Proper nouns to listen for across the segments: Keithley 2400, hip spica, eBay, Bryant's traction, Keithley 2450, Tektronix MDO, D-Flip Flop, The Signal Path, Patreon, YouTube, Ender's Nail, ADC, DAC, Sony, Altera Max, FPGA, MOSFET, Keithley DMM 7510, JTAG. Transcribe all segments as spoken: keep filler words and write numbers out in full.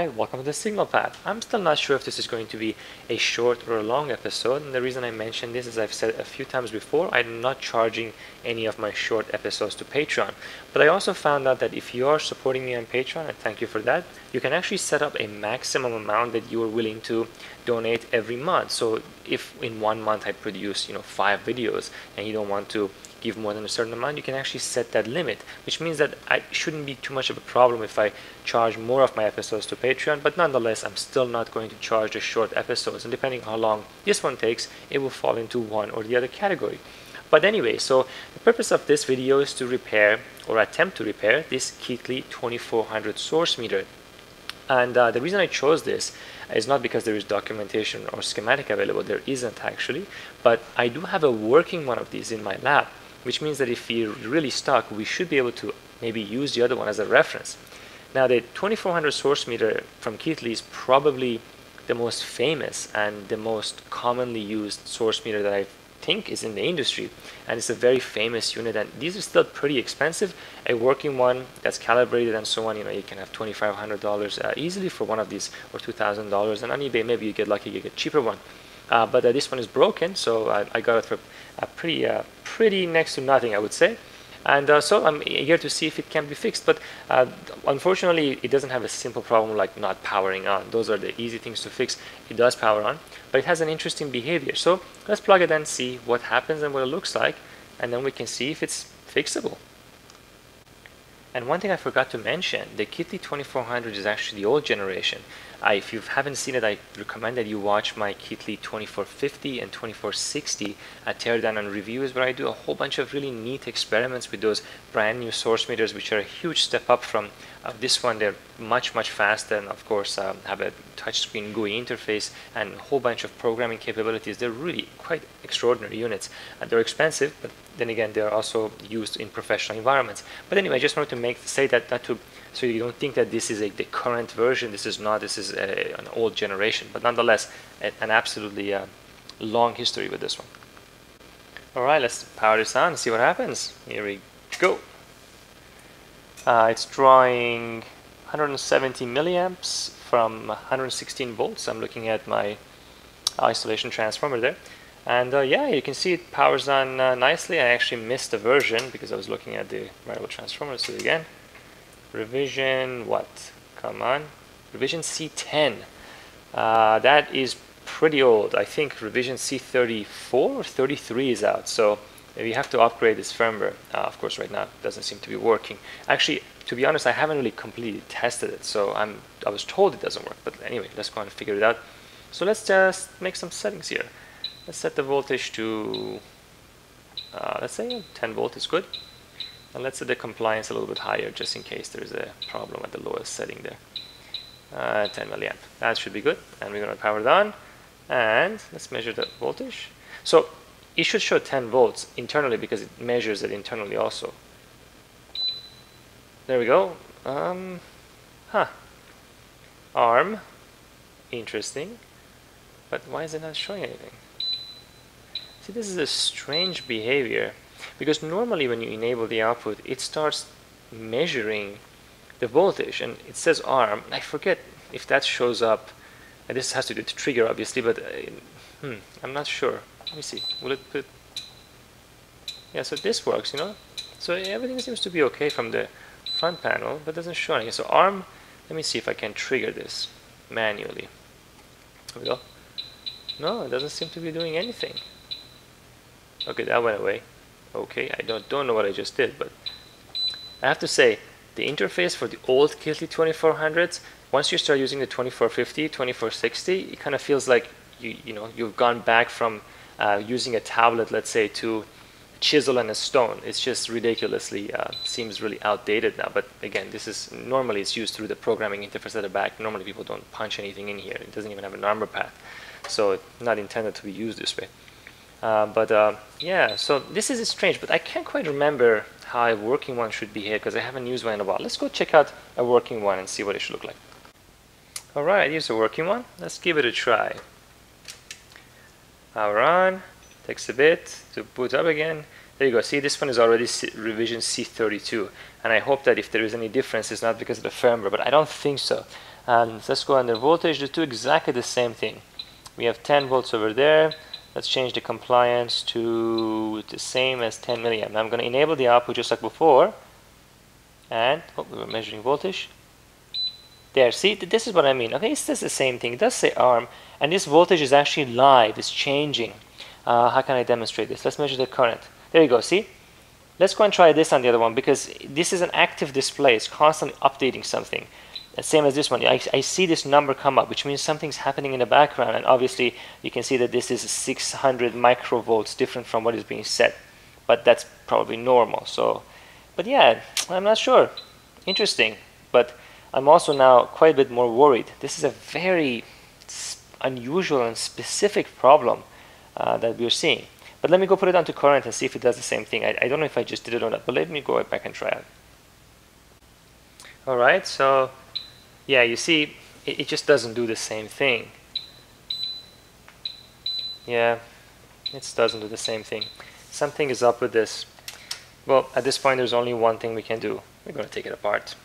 Hi, welcome to The Signal Path. I'm still not sure if this is going to be a short or a long episode, and the reason I mention this is I've said a few times before, I'm not charging any of my short episodes to Patreon. But I also found out that if you are supporting me on Patreon, and thank you for that, you can actually set up a maximum amount that you are willing to donate every month. So if in one month I produce, you know, five videos and you don't want to give more than a certain amount, you can actually set that limit, which means that I shouldn't be too much of a problem if I charge more of my episodes to Patreon. But nonetheless, I'm still not going to charge the short episodes, and depending on how long this one takes, it will fall into one or the other category. But anyway, so the purpose of this video is to repair or attempt to repair this Keithley twenty-four hundred source meter. And uh, the reason I chose this is not because there is documentation or schematic available, there isn't actually, but I do have a working one of these in my lab, which means that if we're really stuck, we should be able to maybe use the other one as a reference. Now, the twenty-four hundred source meter from Keithley is probably the most famous and the most commonly used source meter that I think is in the industry, and it's a very famous unit, and these are still pretty expensive. A working one that's calibrated and so on, you know, you can have twenty-five hundred dollars uh, easily for one of these, or two thousand dollars, and on eBay maybe you get lucky, you get a cheaper one. Uh, but uh, this one is broken, so I, I got it for a pretty, uh, pretty next to nothing, I would say. And uh, so I'm here to see if it can be fixed, but uh, unfortunately it doesn't have a simple problem like not powering on. Those are the easy things to fix. It does power on, but it has an interesting behavior. So let's plug it and see what happens and what it looks like, and then we can see if it's fixable. And one thing I forgot to mention, the Keithley twenty-four hundred is actually the old generation. Uh, if you haven't seen it, I recommend that you watch my Keithley twenty-four fifty and twenty-four sixty uh, teardown and reviews, where I do a whole bunch of really neat experiments with those brand new source meters, which are a huge step up from uh, this one. They're much, much faster, and of course um, have a touchscreen G U I interface and a whole bunch of programming capabilities. They're really quite extraordinary units. Uh, they're expensive, but then again, they're also used in professional environments. But anyway, I just wanted to make say that, not to, so you don't think that this is a, the current version. This is not. This is a, an old generation. But nonetheless, a, an absolutely uh, long history with this one. All right, let's power this on and see what happens. Here we go. Uh, it's drawing one hundred seventy milliamps from one hundred sixteen volts. I'm looking at my isolation transformer there. And uh, yeah, you can see it powers on uh, nicely. I actually missed the version because I was looking at the variable transformer. So again, revision what? Come on, revision C ten. Uh, that is pretty old. I think revision C thirty-four or thirty-three is out. So we have to upgrade this firmware. Uh, of course, right now it doesn't seem to be working. Actually, to be honest, I haven't really completely tested it. So I'm I was told it doesn't work. But anyway, let's go and figure it out. So let's just make some settings here. Let's set the voltage to, uh, let's say ten volt is good. And let's set the compliance a little bit higher, just in case there's a problem at the lowest setting there. Uh, ten milliamp, that should be good. And we're gonna power it on. And let's measure the voltage. So it should show ten volts internally because it measures it internally also. There we go. Um, huh, arm, interesting. But why is it not showing anything? See, this is a strange behavior, because normally when you enable the output, it starts measuring the voltage, and it says arm. I forget if that shows up. And this has to do with the trigger, obviously, but uh, hmm, I'm not sure. Let me see. Will it put? Yeah, so this works, you know. So everything seems to be okay from the front panel, but doesn't show anything. So arm. Let me see if I can trigger this manually. There we go. No, it doesn't seem to be doing anything. Okay, that went away. Okay, I don't don't know what I just did, but I have to say the interface for the old Keithley twenty-four hundreds, once you start using the twenty-four fifty, twenty-four sixty, it kind of feels like you you know you've gone back from uh, using a tablet, let's say, to chisel and a stone. It's just ridiculously uh, seems really outdated now. But again, this is normally it's used through the programming interface at the back. Normally people don't punch anything in here. It doesn't even have a number path, so it's not intended to be used this way. Uh, but uh, yeah, so this is strange, but I can't quite remember how a working one should behave because I haven't used one in a while. Let's go check out a working one and see what it should look like. Alright, here's a working one. Let's give it a try. Power on, takes a bit to boot up again. There you go. See, this one is already revision C thirty-two, and I hope that if there is any difference, it's not because of the firmware, but I don't think so. And let's go under voltage, they do exactly the same thing. We have ten volts over there. Let's change the compliance to the same as ten milliamp. I'm going to enable the output just like before. And oh, we were measuring voltage. There, see, this is what I mean. Okay, it says the same thing. It does say A R M. And this voltage is actually live, it's changing. Uh, how can I demonstrate this? Let's measure the current. There you go, see? Let's go and try this on the other one, because this is an active display. It's constantly updating something. Same as this one. I, I see this number come up, which means something's happening in the background, and obviously you can see that this is six hundred microvolts different from what is being set, but that's probably normal. So, but yeah, I'm not sure. Interesting, but I'm also now quite a bit more worried. This is a very unusual and specific problem uh, that we're seeing. But let me go put it onto current and see if it does the same thing. I, I don't know if I just did it or not, but let me go back and try it. Alright, so yeah, you see, it, it just doesn't do the same thing. Yeah, it doesn't do the same thing. Something is up with this. Well, at this point, there's only one thing we can do. We're going to take it apart.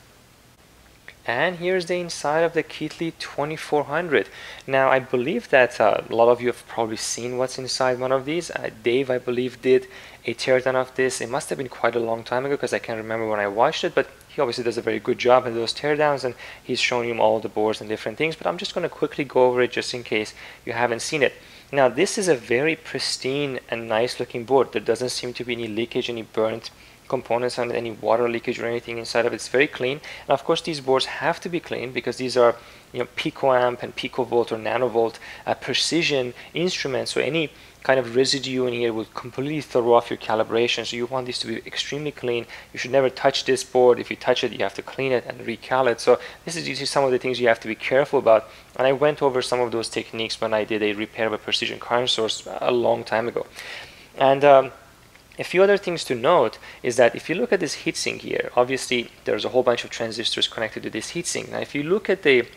And here's the inside of the Keithley twenty-four hundred. Now, I believe that uh, a lot of you have probably seen what's inside one of these. Uh, Dave, I believe, did a teardown of this. It must have been quite a long time ago, because I can't remember when I watched it, but he obviously does a very good job in those teardowns, and he's shown you all the boards and different things, but I'm just going to quickly go over it just in case you haven't seen it. Now, this is a very pristine and nice looking board. There doesn't seem to be any leakage, any burnt components on it, any water leakage or anything inside of it. It's very clean, and of course these boards have to be clean, because these are, you know, picoamp and picovolt or nanovolt uh, precision instruments, so any kind of residue in here will completely throw off your calibration, so you want these to be extremely clean. You should never touch this board. If you touch it, you have to clean it and recal it. So this is usually some of the things you have to be careful about, and I went over some of those techniques when I did a repair of a precision current source a long time ago. And um, a few other things to note is that if you look at this heatsink here, obviously there's a whole bunch of transistors connected to this heatsink. Now if you look at the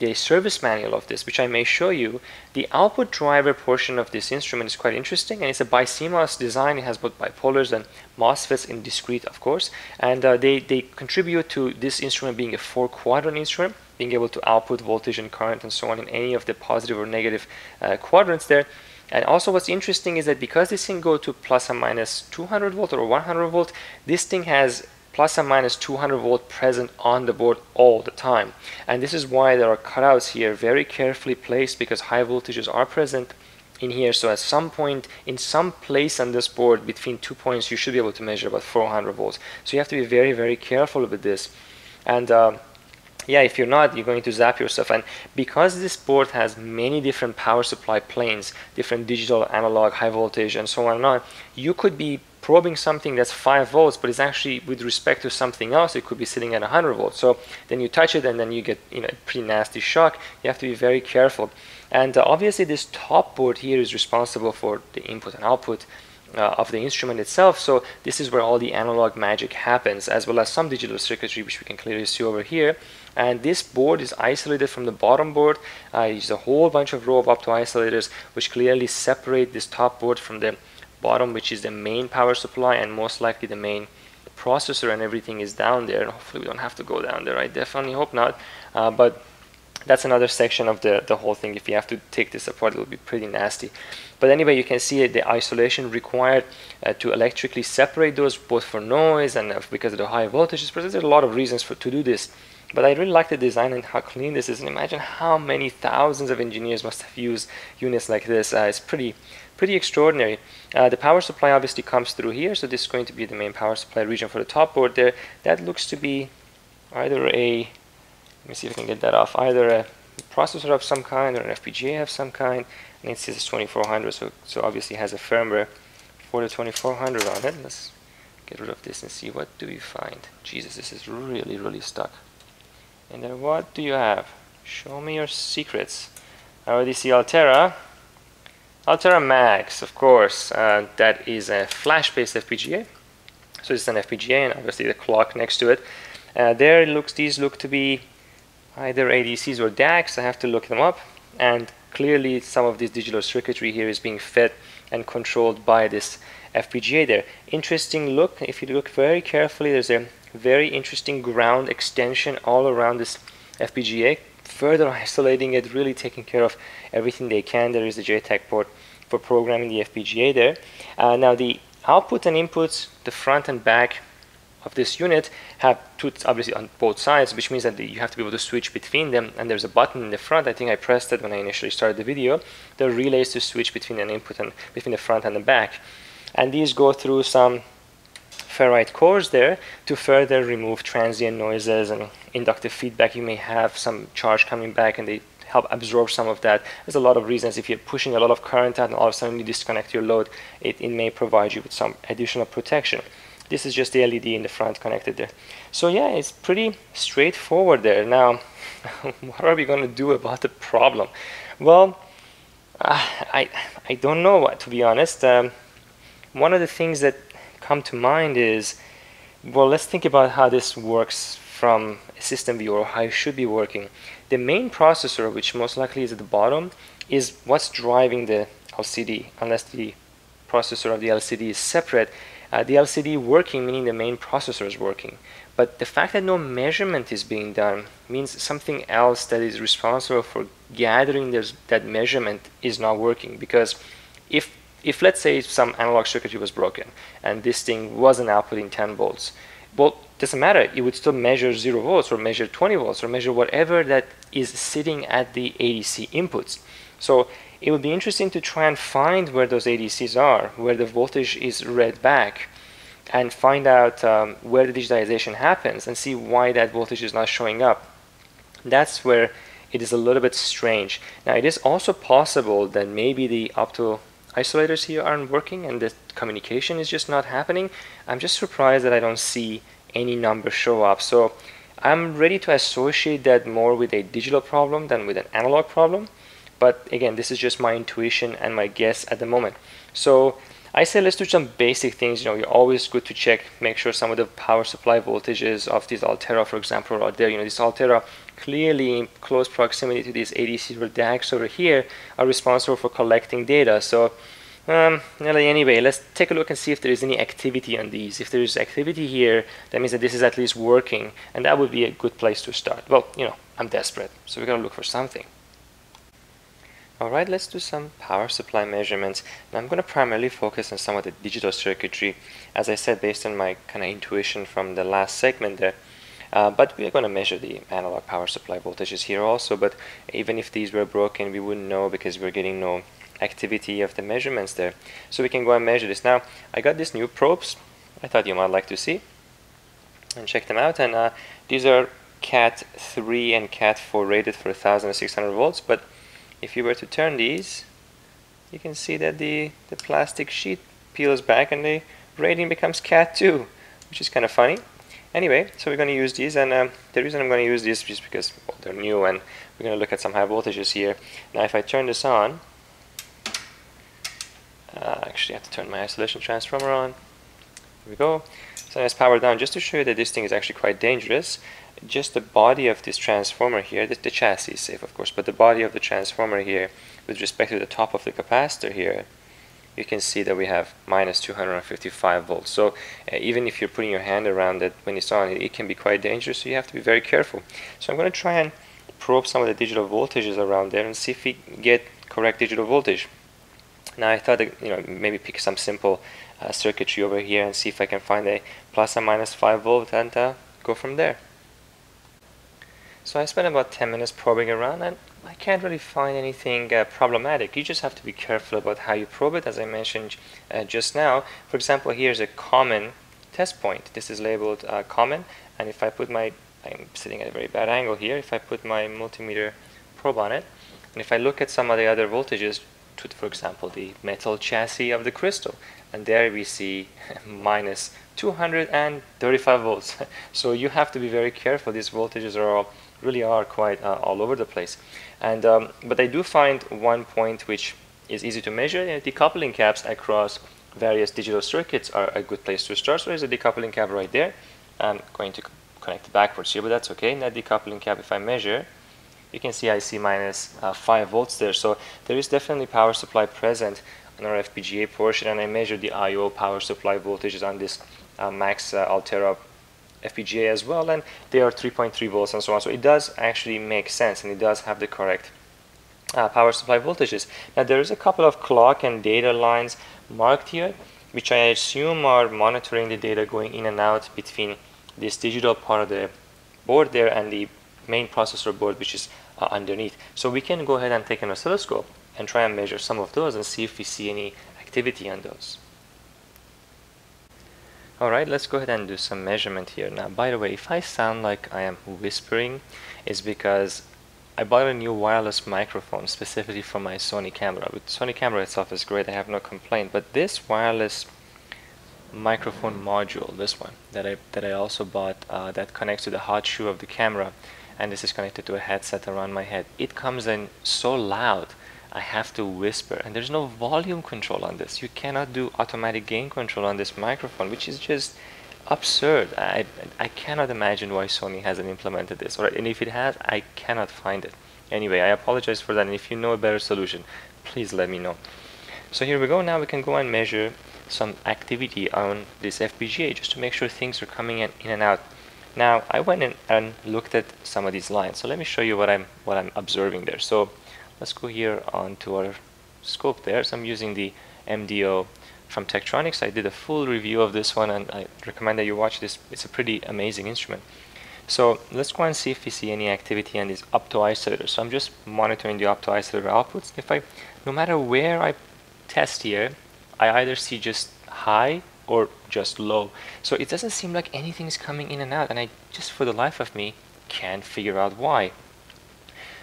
the service manual of this, which I may show you, the output driver portion of this instrument is quite interesting, and it's a bi-C M O S design. It has both bipolars and MOSFETs in discrete, of course, and uh, they, they contribute to this instrument being a four-quadrant instrument, being able to output voltage and current and so on in any of the positive or negative uh, quadrants there. And also what's interesting is that because this thing goes to plus or minus two hundred volt or one hundred volt, this thing has plus or minus two hundred volt present on the board all the time. And this is why there are cutouts here very carefully placed, because high voltages are present in here. So at some point, in some place on this board between two points, you should be able to measure about four hundred volts. So you have to be very, very careful with this. And uh, yeah, if you're not, you're going to zap yourself. And because this board has many different power supply planes, different digital, analog, high voltage, and so on and on, you could be probing something that's five volts, but it's actually with respect to something else, it could be sitting at one hundred volts. So then you touch it and then you get, you know, a pretty nasty shock. You have to be very careful. And uh, obviously this top board here is responsible for the input and output Uh, of the instrument itself, so this is where all the analog magic happens, as well as some digital circuitry, which we can clearly see over here. And this board is isolated from the bottom board. Uh, there's a whole bunch of row of opto isolators which clearly separate this top board from the bottom, which is the main power supply and most likely the main processor, and everything is down there. And hopefully we don't have to go down there. I definitely hope not, uh, but that's another section of the, the whole thing. If you have to take this apart, it'll be pretty nasty. But anyway, you can see the isolation required uh, to electrically separate those, both for noise and because of the high voltages. There's a lot of reasons for to do this. But I really like the design and how clean this is. And imagine how many thousands of engineers must have used units like this. Uh, it's pretty, pretty extraordinary. Uh, the power supply obviously comes through here. So this is going to be the main power supply region for the top board there. That looks to be either a... Let me see if I can get that off. Either a processor of some kind or an F P G A of some kind. And it says it's twenty-four hundred, so, so obviously has a firmware for the twenty-four hundred on it. Let's get rid of this and see what do we find. Jesus, this is really, really stuck. And then what do you have? Show me your secrets. I already see Altera. Altera Max, of course. Uh, that is a flash-based F P G A. So it's an F P G A, and obviously the clock next to it. Uh, there it looks, these look to be either A D Cs or D A Cs. I have to look them up, and clearly some of this digital circuitry here is being fed and controlled by this F P G A there. Interesting look. If you look very carefully, there's a very interesting ground extension all around this F P G A, further isolating it, really taking care of everything they can. There is the J TAG port for programming the F P G A there. Uh, now the output and inputs, the front and back of this unit, have two, obviously on both sides, which means that the, you have to be able to switch between them, and there's a button in the front, I think I pressed it when I initially started the video, that relays to switch between an input and between the front and the back. And these go through some ferrite cores there to further remove transient noises and inductive feedback. You may have some charge coming back and they help absorb some of that. There's a lot of reasons. If you're pushing a lot of current out and all of a sudden you disconnect your load, it, it may provide you with some additional protection. This is just the L E D in the front connected there. So yeah, it's pretty straightforward there. Now, what are we going to do about the problem? Well, uh, I, I don't know, what, to be honest. Um, one of the things that come to mind is, well, let's think about how this works from a system view, or how it should be working. The main processor, which most likely is at the bottom, is what's driving the L C D, unless the processor of the L C D is separate. Uh, the L C D working, meaning the main processor is working. But the fact that no measurement is being done means something else that is responsible for gathering this, that measurement is not working. Because if, if let's say some analog circuitry was broken and this thing wasn't outputting ten volts, well, it doesn't matter. It would still measure zero volts or measure twenty volts or measure whatever that is sitting at the A D C inputs. So it would be interesting to try and find where those A D Cs are, where the voltage is read back, and find out um, where the digitization happens and see why that voltage is not showing up. That's where it is a little bit strange. Now, it is also possible that maybe the opto isolators here aren't working and the communication is just not happening. I'm just surprised that I don't see any number show up. So I'm ready to associate that more with a digital problem than with an analog problem. But again, this is just my intuition and my guess at the moment. So I say let's do some basic things. You know, you're always good to check, make sure some of the power supply voltages of these Altera, for example, are there. You know, these Altera clearly in close proximity to these A D C or D A Cs over here are responsible for collecting data. So um, anyway, let's take a look and see if there is any activity on these. If there is activity here, that means that this is at least working, and that would be a good place to start. Well, you know, I'm desperate, so we're gonna look for something. Alright, let's do some power supply measurements. Now I'm going to primarily focus on some of the digital circuitry, as I said, based on my kind of intuition from the last segment there. Uh, but we're going to measure the analog power supply voltages here also, but even if these were broken, we wouldn't know because we're getting no activity of the measurements there. So we can go and measure this. Now, I got these new probes I thought you might like to see and check them out. And uh, these are cat three and cat four rated for one thousand six hundred volts, but if you were to turn these, you can see that the, the plastic sheet peels back and the rating becomes cat two, which is kind of funny. Anyway, so we're going to use these, and um, the reason I'm going to use these is just because, well, they're new, and we're going to look at some high voltages here. Now if I turn this on, uh, actually I have to turn my isolation transformer on. There we go. So that's powered down, just to show you that this thing is actually quite dangerous. Just the body of this transformer here, the, the chassis is safe of course, but the body of the transformer here with respect to the top of the capacitor here, you can see that we have minus two hundred fifty-five volts. So uh, even if you're putting your hand around it when it's on, it, it can be quite dangerous, so you have to be very careful. So I'm going to try and probe some of the digital voltages around there and see if we get correct digital voltage. Now I thought that, you know, maybe pick some simple uh, circuitry over here and see if I can find a plus or minus five volt and uh, go from there. So I spent about ten minutes probing around, and I can't really find anything uh, problematic. You just have to be careful about how you probe it, as I mentioned uh, just now. For example, here's a common test point. This is labeled uh, common, and if I put my, I'm sitting at a very bad angle here, if I put my multimeter probe on it, and if I look at some of the other voltages, to, for example, the metal chassis of the crystal, and there we see minus two hundred thirty-five volts. So you have to be very careful. These voltages are all really are quite uh, all over the place, and um, but I do find one point which is easy to measure. You know, decoupling caps across various digital circuits are a good place to start. So there's a decoupling cap right there. I'm going to connect it backwards here, but that's okay. In that decoupling cap, if I measure, you can see I see minus uh, five volts there. So there is definitely power supply present on our F P G A portion, and I measured the I O power supply voltages on this uh, Max uh, Altera F P G A as well, and they are three point three volts and so on. So it does actually make sense, and it does have the correct uh, power supply voltages. Now there is a couple of clock and data lines marked here, which I assume are monitoring the data going in and out between this digital part of the board there and the main processor board, which is uh, underneath. So we can go ahead and take an oscilloscope and try and measure some of those and see if we see any activity on those. Alright, let's go ahead and do some measurement here. Now, by the way, if I sound like I am whispering, it's because I bought a new wireless microphone specifically for my Sony camera. The Sony camera itself is great, I have no complaint, but this wireless microphone module, this one that I that I also bought, uh, that connects to the hot shoe of the camera, and this is connected to a headset around my head. It comes in so loud I have to whisper, and there's no volume control on this. You cannot do automatic gain control on this microphone, which is just absurd. I, I cannot imagine why Sony hasn't implemented this, or, and if it has, I cannot find it. Anyway, I apologize for that, and if you know a better solution, please let me know. So here we go. Now we can go and measure some activity on this F P G A just to make sure things are coming in, in and out. Now I went in and looked at some of these lines, so let me show you what I'm what I'm observing there. So let's go here onto our scope there. So I'm using the M D O from Tektronix. I did a full review of this one, and I recommend that you watch this. It's a pretty amazing instrument. So let's go and see if we see any activity on these opto-isolators. So I'm just monitoring the opto-isolator outputs. If I, no matter where I test here, I either see just high or just low. So it doesn't seem like anything is coming in and out, and I just, for the life of me, can't figure out why.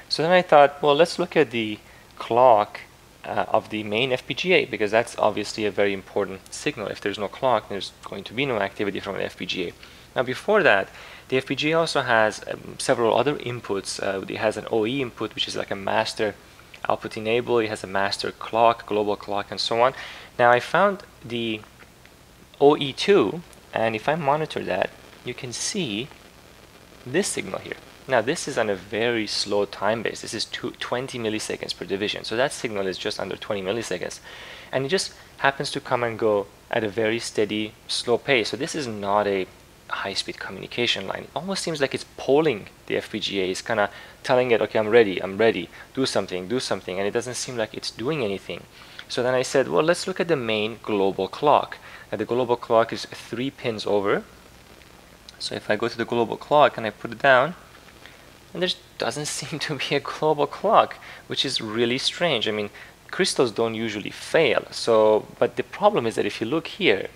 So then I thought, well, let's look at the clock uh, of the main F P G A, because that's obviously a very important signal. If there's no clock, there's going to be no activity from the F P G A. Now before that, the F P G A also has um, several other inputs. Uh, it has an O E input, which is like a master output enable. It has a master clock, global clock, and so on. Now I found the O E two, and if I monitor that, you can see this signal here. Now this is on a very slow time base. This is twenty milliseconds per division, so that signal is just under twenty milliseconds, and it just happens to come and go at a very steady, slow pace. So this is not a high-speed communication line. It almost seems like it's polling the F P G A. It's kind of telling it, okay, I'm ready, I'm ready, do something, do something, and it doesn't seem like it's doing anything. So then I said, well, let's look at the main global clock. Now the global clock is three pins over, so if I go to the global clock and I put it down, and there doesn't seem to be a global clock, which is really strange. I mean, crystals don't usually fail, so, but the problem is that if you look here,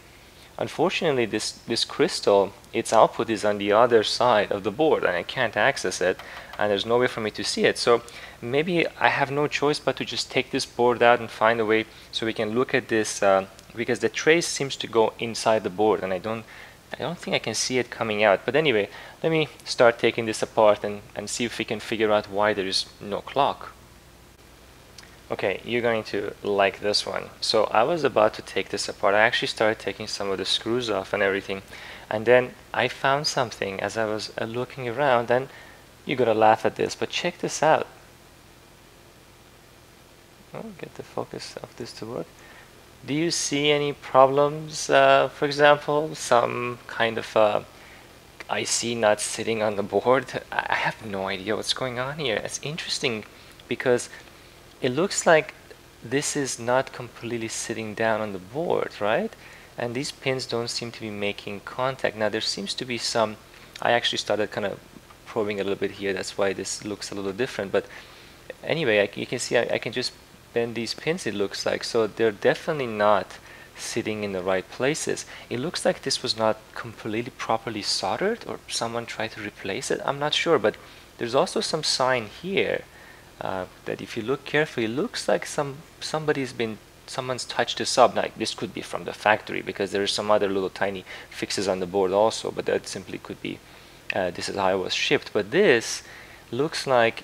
unfortunately this, this crystal, its output is on the other side of the board, and I can't access it, and there's no way for me to see it. So maybe I have no choice but to just take this board out and find a way so we can look at this, uh, because the trace seems to go inside the board, and I don't I don't think I can see it coming out. But anyway, let me start taking this apart and, and see if we can figure out why there is no clock. Okay, you're going to like this one. So I was about to take this apart. I actually started taking some of the screws off and everything, and then I found something as I was uh, looking around, and you're gonna laugh at this, but check this out. Oh, get the focus of this to work. Do you see any problems, uh, for example, some kind of uh, I C not sitting on the board? I have no idea what's going on here. It's interesting because it looks like this is not completely sitting down on the board, right? And these pins don't seem to be making contact. Now there seems to be some, I actually started kind of probing a little bit here, that's why this looks a little different, but anyway, I, you can see I, I can just bend these pins, it looks like, so they're definitely not sitting in the right places. It looks like this was not completely properly soldered, or someone tried to replace it, I'm not sure, but there's also some sign here uh, that if you look carefully, it looks like some somebody's been someone's touched this up. Now this could be from the factory, because there are some other little tiny fixes on the board also, but that simply could be uh, this is how it was shipped. But this looks like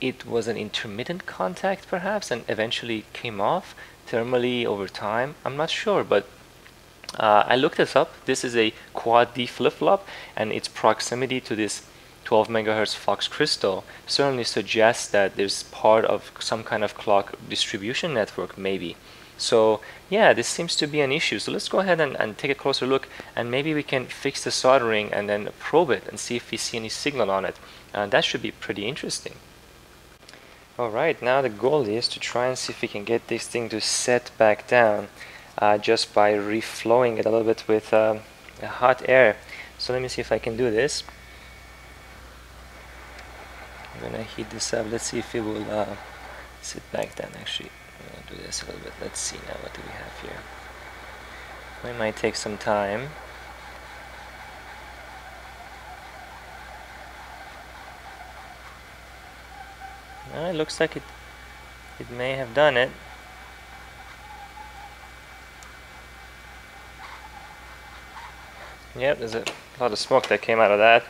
it was an intermittent contact perhaps, and eventually came off thermally over time, I'm not sure, but uh, I looked this up. This is a quad D flip-flop, and its proximity to this twelve megahertz Fox crystal certainly suggests that there's part of some kind of clock distribution network maybe. So yeah, this seems to be an issue. So let's go ahead and, and take a closer look, and maybe we can fix the soldering and then probe it and see if we see any signal on it. Uh, that should be pretty interesting. Alright, now the goal is to try and see if we can get this thing to set back down uh, just by reflowing it a little bit with um, hot air. So let me see if I can do this. I'm gonna heat this up. Let's see if it will uh, sit back down. Actually, I'm gonna do this a little bit. Let's see now, what do we have here? It might take some time. Uh, it looks like it it may have done it. Yep, there's a lot of smoke that came out of that.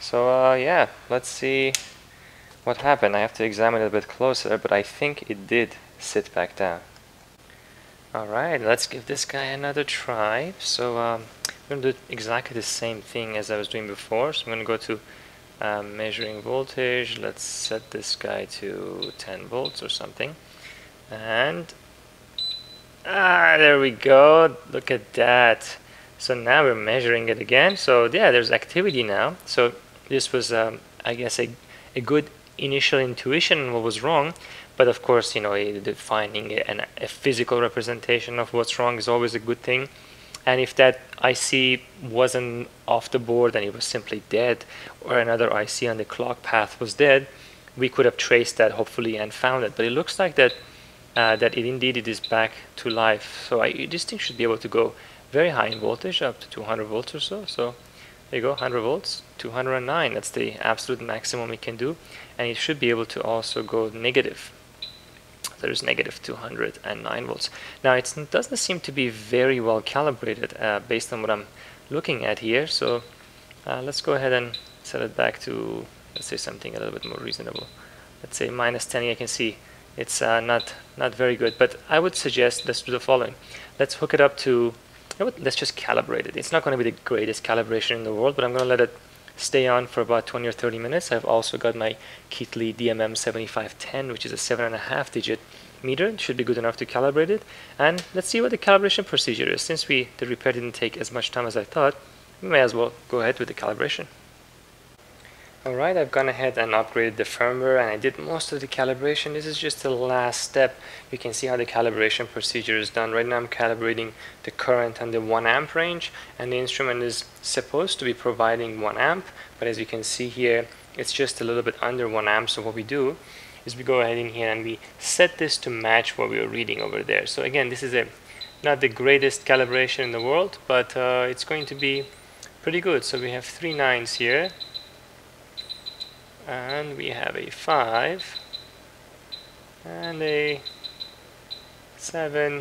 So uh, yeah, let's see what happened. I have to examine it a bit closer, but I think it did sit back down. Alright, let's give this guy another try. So um, I'm going to do exactly the same thing as I was doing before. So I'm going to go to Uh, measuring voltage. Let's set this guy to ten volts or something, and ah, there we go, look at that. So now we're measuring it again. So yeah, there's activity now. So this was um, I guess a, a good initial intuition on what was wrong, but of course, you know, finding an, a physical representation of what's wrong is always a good thing. And if that I C wasn't off the board and it was simply dead, or another I C on the clock path was dead, we could have traced that hopefully and found it. But it looks like that uh, that it indeed it is back to life. So I, this thing should be able to go very high in voltage, up to two hundred volts or so. So there you go, one hundred volts, two hundred nine. That's the absolute maximum we can do, and it should be able to also go negative. There's negative two hundred nine volts. Now it's, it doesn't seem to be very well calibrated uh, based on what I'm looking at here. So uh, let's go ahead and set it back to, let's say, something a little bit more reasonable. Let's say minus ten. I can see it's uh, not not very good, but I would suggest let's do the following. Let's hook it up to, you know, let's just calibrate it. It's not going to be the greatest calibration in the world, but I'm going to let it stay on for about twenty or thirty minutes. I've also got my Keithley D M M seventy-five ten, which is a seven and a half digit meter. It should be good enough to calibrate it. And let's see what the calibration procedure is. Since we the repair didn't take as much time as I thought, we may as well go ahead with the calibration. Alright, I've gone ahead and upgraded the firmware, and I did most of the calibration. This is just the last step. You can see how the calibration procedure is done. Right now I'm calibrating the current and the one amp range, and the instrument is supposed to be providing one amp, but as you can see here, it's just a little bit under one amp. So what we do is we go ahead in here and we set this to match what we were reading over there. So again, this is a not the greatest calibration in the world, but uh, it's going to be pretty good. So we have three nines here, and we have a five and a seven.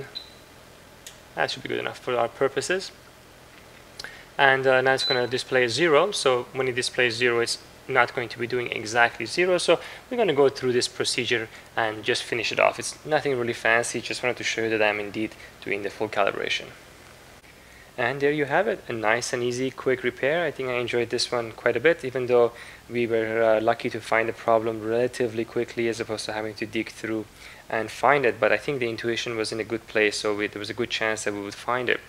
That should be good enough for our purposes. And uh, now it's going to display zero. So when it displays zero, it's not going to be doing exactly zero. So we're going to go through this procedure and just finish it off. It's nothing really fancy. Just wanted to show you that I'm indeed doing the full calibration. And there you have it, a nice and easy quick repair. I think I enjoyed this one quite a bit, even though we were uh, lucky to find the problem relatively quickly as opposed to having to dig through and find it. But I think the intuition was in a good place, so we, there was a good chance that we would find it.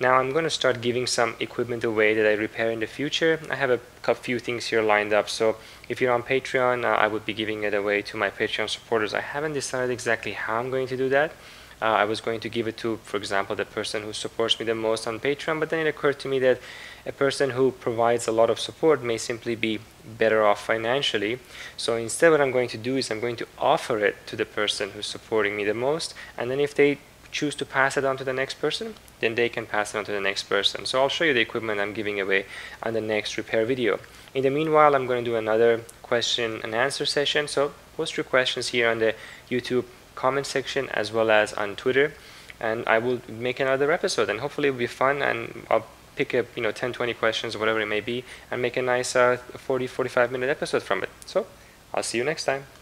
Now I'm going to start giving some equipment away that I repair in the future. I have a few things here lined up, so if you're on Patreon, uh, I would be giving it away to my Patreon supporters. I haven't decided exactly how I'm going to do that. Uh, I was going to give it to, for example, the person who supports me the most on Patreon, but then it occurred to me that a person who provides a lot of support may simply be better off financially. So instead what I'm going to do is I'm going to offer it to the person who's supporting me the most, and then if they choose to pass it on to the next person, then they can pass it on to the next person. So I'll show you the equipment I'm giving away on the next repair video. In the meanwhile, I'm going to do another question and answer session, so post your questions here on the YouTube comment section as well as on Twitter, and I will make another episode, and hopefully it'll be fun, and I'll pick up, you know, ten, twenty questions or whatever it may be, and make a nice uh, forty, forty-five minute episode from it. So I'll see you next time.